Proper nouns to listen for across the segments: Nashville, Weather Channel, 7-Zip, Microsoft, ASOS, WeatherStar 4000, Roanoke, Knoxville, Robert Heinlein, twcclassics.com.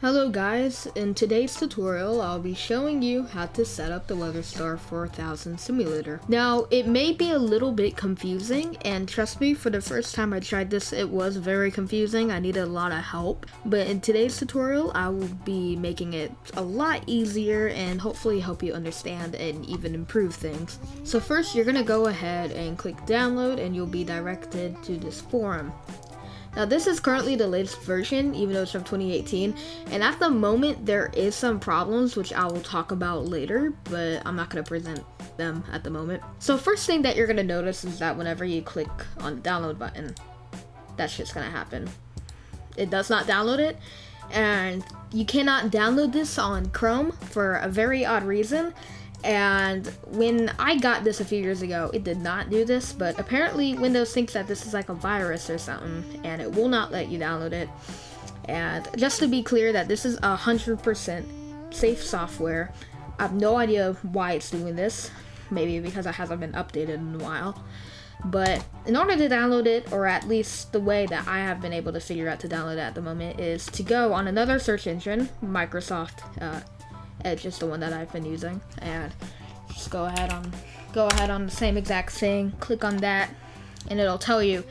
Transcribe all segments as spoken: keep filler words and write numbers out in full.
Hello guys, in today's tutorial I'll be showing you how to set up the WeatherStar four thousand simulator. Now it may be a little bit confusing, and trust me, for the first time I tried this it was very confusing. I needed a lot of help, but in today's tutorial I will be making it a lot easier and hopefully help you understand and even improve things. So first you're going to go ahead and click download and you'll be directed to this forum. Now this is currently the latest version, even though it's from twenty eighteen, and at the moment there is some problems which I will talk about later, but I'm not going to present them at the moment. So first thing that you're going to notice is that whenever you click on the download button, that shit's going to happen. It does not download it, and you cannot download this on Chrome for a very odd reason. And when I got this a few years ago, it did not do this, but apparently Windows thinks that this is like a virus or something, and it will not let you download it. And just to be clear, that this is one hundred percent safe software. I have no idea why it's doing this, maybe because it hasn't been updated in a while. But in order to download it, or at least the way that I have been able to figure out to download it at the moment, is to go on another search engine, Microsoft, uh, Edge is the one that I've been using, and just go ahead on go ahead on the same exact thing, click on that, and it'll tell you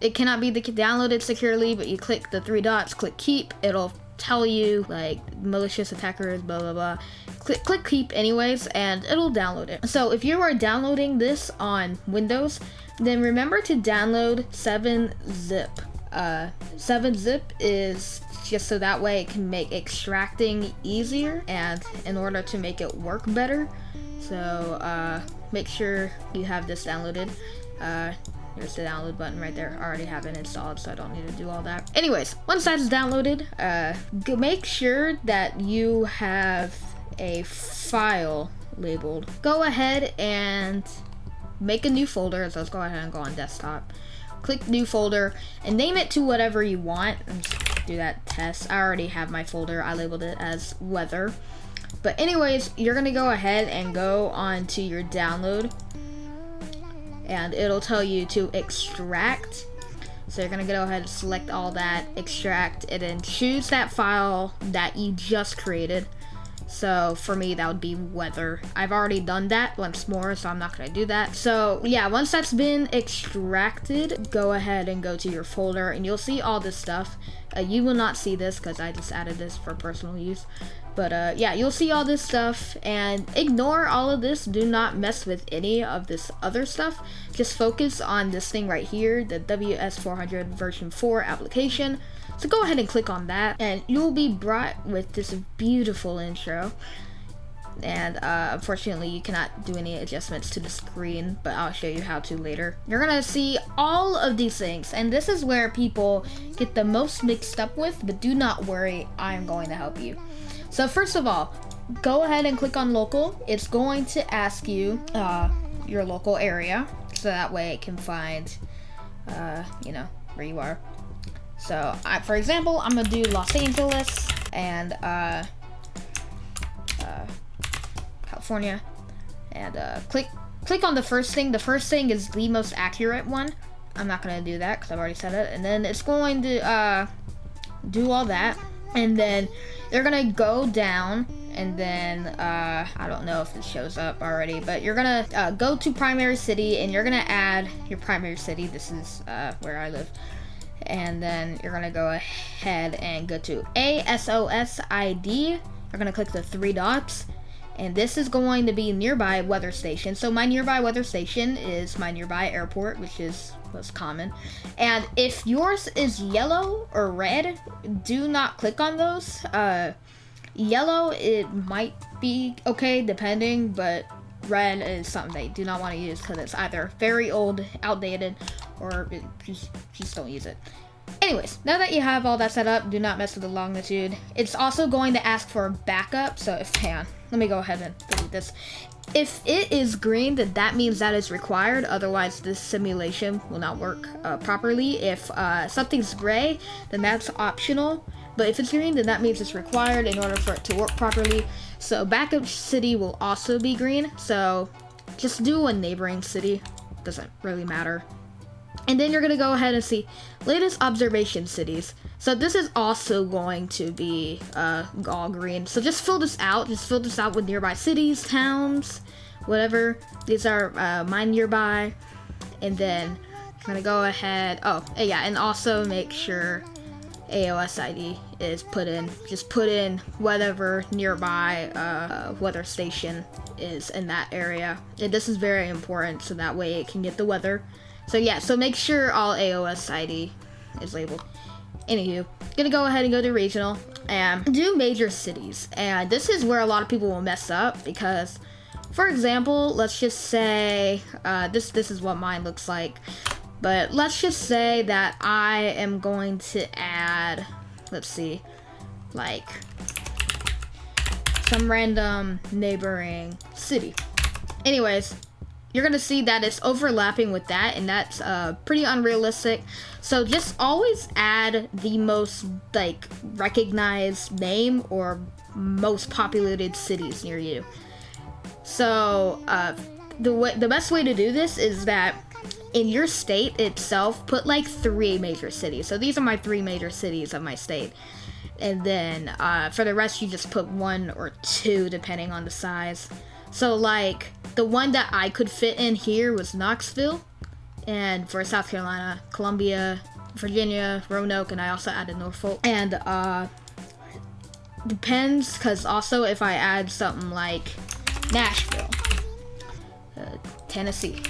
it cannot be downloaded securely, but you click the three dots, click keep, it'll tell you like malicious attackers, blah blah blah. Click click keep anyways, and it'll download it. So if you are downloading this on Windows, then remember to download seven zip. Uh, seven zip is just so that way it can make extracting easier, and in order to make it work better. So uh, make sure you have this downloaded. Uh, there's the download button right there. I already have it installed, so I don't need to do all that. Anyways, once that is downloaded, uh, go make sure that you have a file labeled. Go ahead and make a new folder. So let's go ahead and go on desktop. Click new folder and name it to whatever you want. I'm just gonna do that test. I already have my folder. I labeled it as weather. But anyways, you're gonna go ahead and go on to your download, and it'll tell you to extract. So you're gonna go ahead and select all that, extract, and then choose that file that you just created. So for me, that would be weather. I've already done that once more, so I'm not gonna do that. So yeah, once that's been extracted, go ahead and go to your folder and you'll see all this stuff. Uh, you will not see this because I just added this for personal use. But uh, yeah, you'll see all this stuff, and ignore all of this. Do not mess with any of this other stuff. Just focus on this thing right here, the W S four hundred version four application. So go ahead and click on that, and you'll be brought with this beautiful intro. And uh, unfortunately, you cannot do any adjustments to the screen, but I'll show you how to later. You're gonna see all of these things, and this is where people get the most mixed up with, but do not worry, I'm going to help you. So first of all, go ahead and click on local. It's going to ask you uh, your local area, so that way it can find, uh, you know, where you are. So I, for example, I'm gonna do Los Angeles and uh, uh, California, and uh, click click on the first thing. The first thing is the most accurate one. I'm not gonna do that because I've already said it. And then it's going to uh, do all that, and then you're gonna go down, and then uh, I don't know if it shows up already, but you're gonna uh, go to primary city, and you're gonna add your primary city. This is uh, where I live. And then you're gonna go ahead and go to A S O S I D. You're gonna click the three dots, and this is going to be nearby weather station. So my nearby weather station is my nearby airport, which is most common. And if yours is yellow or red, do not click on those. Uh, yellow, it might be okay depending, but red is something they do not want to use because it's either very old, outdated, or it, just, just don't use it. Anyways, now that you have all that set up, do not mess with the longitude. It's also going to ask for a backup, so if can, let me go ahead and delete this. If it is green, then that means that is required, otherwise this simulation will not work uh, properly. If uh, something's gray, then that's optional. But if it's green, then that means it's required in order for it to work properly. So backup city will also be green, so just do a neighboring city, doesn't really matter. And then you're going to go ahead and see latest observation cities. So this is also going to be uh, all green. So just fill this out. Just fill this out with nearby cities, towns, whatever. These are uh, my nearby. And then I'm going to go ahead. Oh, and yeah. And also make sure A S O S I D is put in. Just put in whatever nearby uh, weather station is in that area. And this is very important so that way it can get the weather. So yeah, so make sure all A S O S I D is labeled. Anywho, gonna go ahead and go to regional and do major cities. And this is where a lot of people will mess up because, for example, let's just say uh, this. This is what mine looks like. But let's just say that I am going to add, let's see, like some random neighboring city. Anyways. You're gonna see that it's overlapping with that, and that's uh, pretty unrealistic. So just always add the most like recognized name or most populated cities near you. So uh, the way, the best way to do this is that in your state itself, put like three major cities. So these are my three major cities of my state. And then uh, for the rest, you just put one or two depending on the size. So like the one that I could fit in here was Knoxville, and for South Carolina, Columbia, Virginia, Roanoke, and I also added Norfolk. And uh, depends, because also if I add something like Nashville, uh, Tennessee,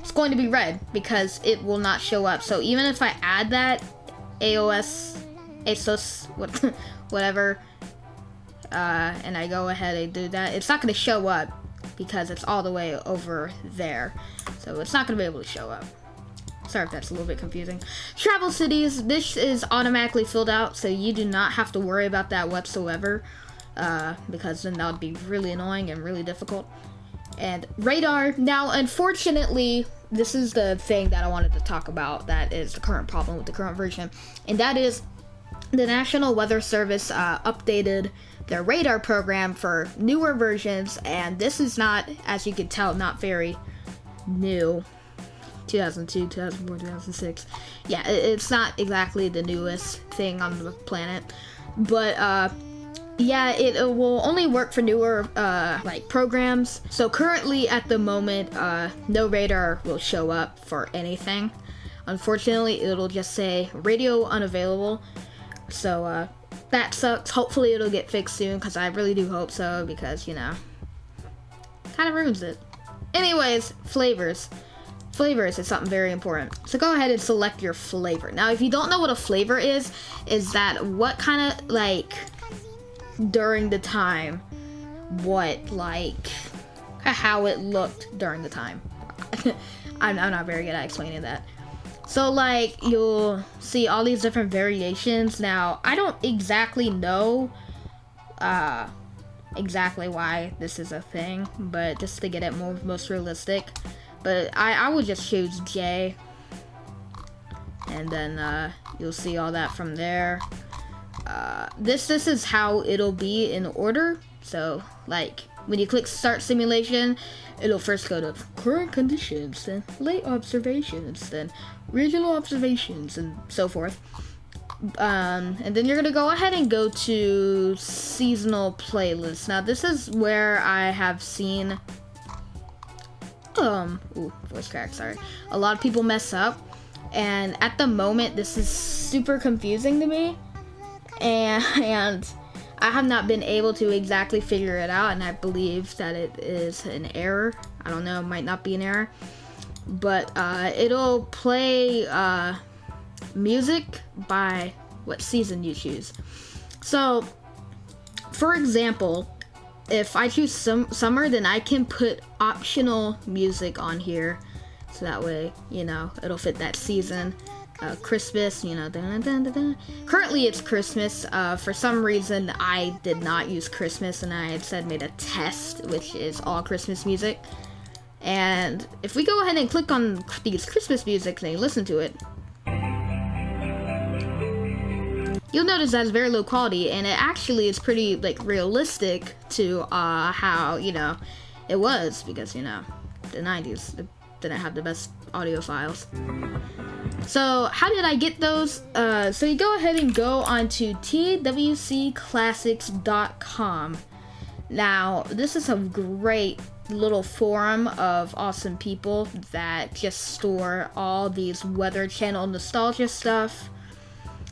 it's going to be red because it will not show up. So even if I add that A O S, A S O S, whatever, Uh, and I go ahead and do that, it's not going to show up because it's all the way over there. So it's not going to be able to show up. Sorry if that's a little bit confusing. Travel cities, this is automatically filled out, so you do not have to worry about that whatsoever, uh, because then that would be really annoying and really difficult. And radar, now unfortunately, this is the thing that I wanted to talk about that is the current problem with the current version, and that is the National Weather Service uh, updated their radar program for newer versions, and this is not, as you can tell, not very new. two thousand two, two thousand four, two thousand six. Yeah, it's not exactly the newest thing on the planet, but uh, yeah, it, it will only work for newer uh, like programs. So currently, at the moment, uh, no radar will show up for anything. Unfortunately, it'll just say radio unavailable. So uh, that sucks. Hopefully it'll get fixed soon, because I really do hope so, because, you know, kind of ruins it. Anyways, flavors. Flavors is something very important. So go ahead and select your flavor. Now, if you don't know what a flavor is, is that what kind of, like, during the time, what, like, how it looked during the time. I'm, I'm not very good at explaining that. So like you'll see all these different variations. Now I don't exactly know uh, exactly why this is a thing, but just to get it more most realistic. But I, I would just choose J, and then uh, you'll see all that from there. Uh, this this is how it'll be in order. So like when you click start simulation, it'll first go to current conditions, then late observations, then regional observations, and so forth. Um, and then you're gonna go ahead and go to seasonal playlists. Now this is where I have seen, um, ooh, voice crack, sorry. A lot of people mess up, and at the moment this is super confusing to me, and, and I have not been able to exactly figure it out, and I believe that it is an error. I don't know, it might not be an error. But uh, it'll play uh, music by what season you choose. So, for example, if I choose sum summer, then I can put optional music on here. So that way, you know, it'll fit that season. Uh, Christmas, you know, dun, dun, dun, dun. Currently it's Christmas. Uh, for some reason I did not use Christmas, and I instead made a test which is all Christmas music. And if we go ahead and click on these Christmas music and listen to it, you'll notice that's very low quality, and it actually is pretty like realistic to uh, how, you know, it was, because, you know, the nineties didn't have the best audio files. So how did I get those? Uh, so you go ahead and go on to t w c classics dot com. Now, this is a great little forum of awesome people that just store all these Weather Channel nostalgia stuff.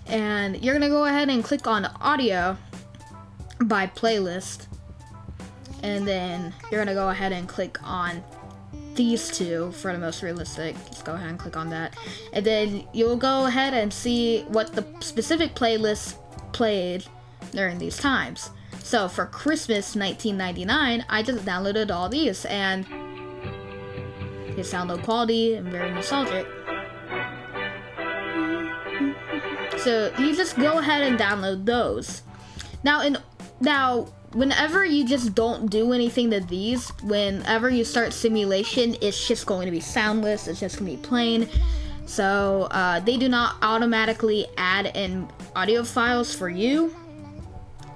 And you're gonna go ahead and click on audio by playlist. And then you're gonna go ahead and click on these two for the most realistic. Just go ahead and click on that. And then you'll go ahead and see what the specific playlist played during these times. So for Christmas nineteen ninety-nine, I just downloaded all these, and it's download quality and very nostalgic. So you just go ahead and download those. Now, in now whenever you just don't do anything to these, whenever you start simulation, it's just going to be soundless, it's just going to be plain. So uh, they do not automatically add in audio files for you.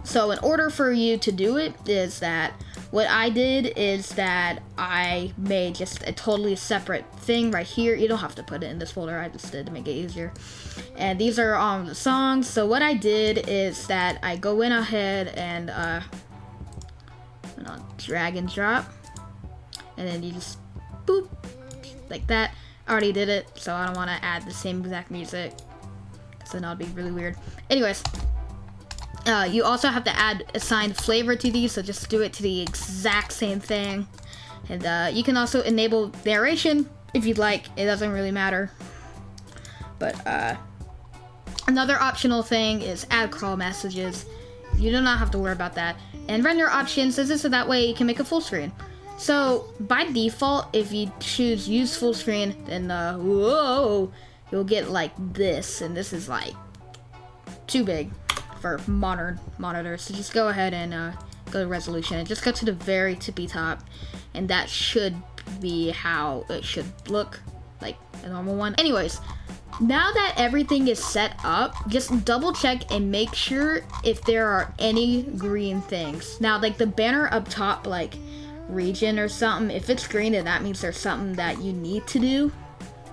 So in order for you to do it is that what I did is that I made just a totally separate thing right here. You don't have to put it in this folder. I just did to make it easier. And these are all the songs. So what I did is that I go in ahead and uh, and I'll drag and drop. And then you just boop like that. I already did it. So I don't want to add the same exact music, because then that'll be really weird. Anyways. Uh, you also have to add assigned flavor to these, so just do it to the exact same thing. And uh, you can also enable narration if you'd like. It doesn't really matter. But uh, another optional thing is add crawl messages. You do not have to worry about that. And render options is this, so that way you can make a full screen. So by default, if you choose use full screen, then uh, whoa, you'll get like this, and this is like too big for modern monitors. So just go ahead and uh, go to resolution and just go to the very tippy top, and that should be how it should look, like a normal one. Anyways, now that everything is set up, just double check and make sure if there are any green things. Now, like the banner up top, like region or something, if it's green, then that means there's something that you need to do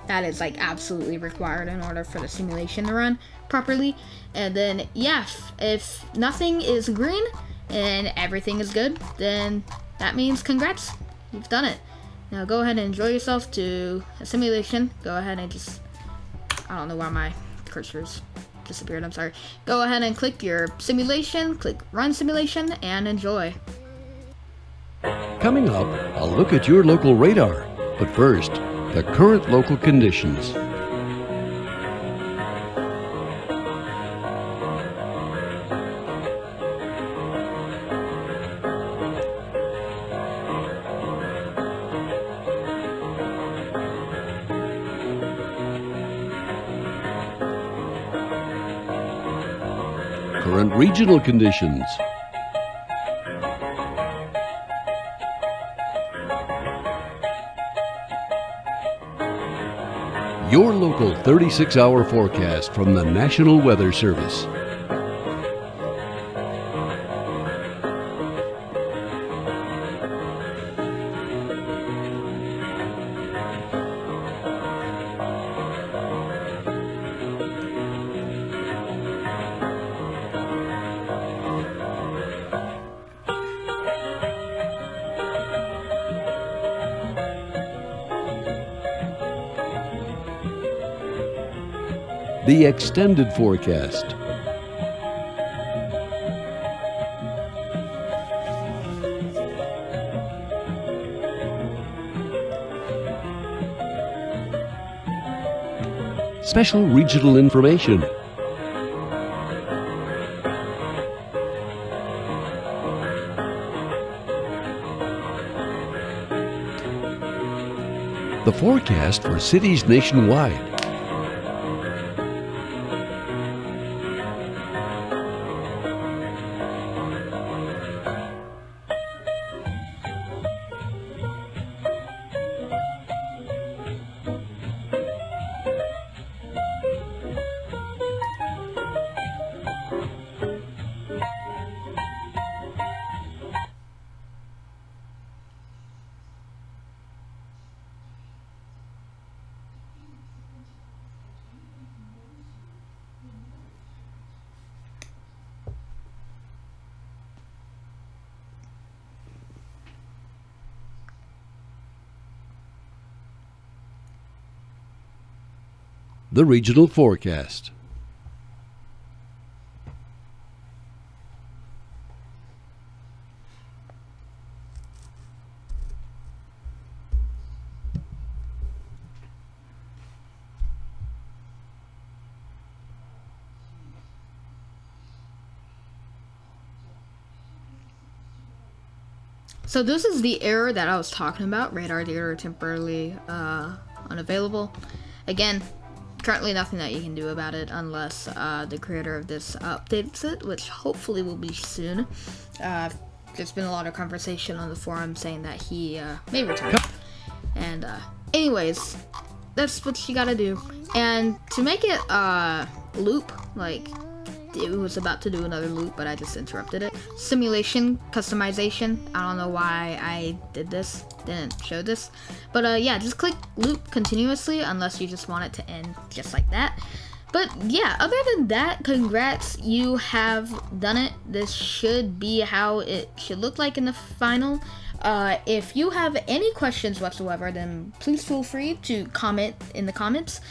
that is like absolutely required in order for the simulation to run properly. And then yeah, if nothing is green and everything is good, then that means congrats, you've done it. Now go ahead and enjoy yourself to a simulation. Go ahead and just, I don't know why my cursors disappeared, I'm sorry. Go ahead and click your simulation, click run simulation, and enjoy. Coming up, a look at your local radar, but first, the current local conditions. Current regional conditions. Your local thirty-six hour forecast from the National Weather Service. The extended forecast. Special regional information. The forecast for cities nationwide. the regional forecast. So this is the error that I was talking about, radar data temporarily uh, unavailable. Again, currently nothing that you can do about it unless uh, the creator of this updates it, which hopefully will be soon. Uh, there's been a lot of conversation on the forum saying that he uh, may retire. And uh, anyways, that's what you gotta do. And to make it uh, loop, like, it was about to do another loop, but I just interrupted it. Simulation, customization. I don't know why I did this, didn't show this. But uh, yeah, just click loop continuously unless you just want it to end just like that. But yeah, other than that, congrats, you have done it. This should be how it should look like in the final. Uh, if you have any questions whatsoever, then please feel free to comment in the comments.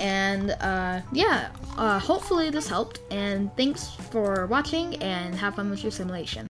And uh, yeah, uh, hopefully this helped, and thanks for watching, and have fun with your simulation.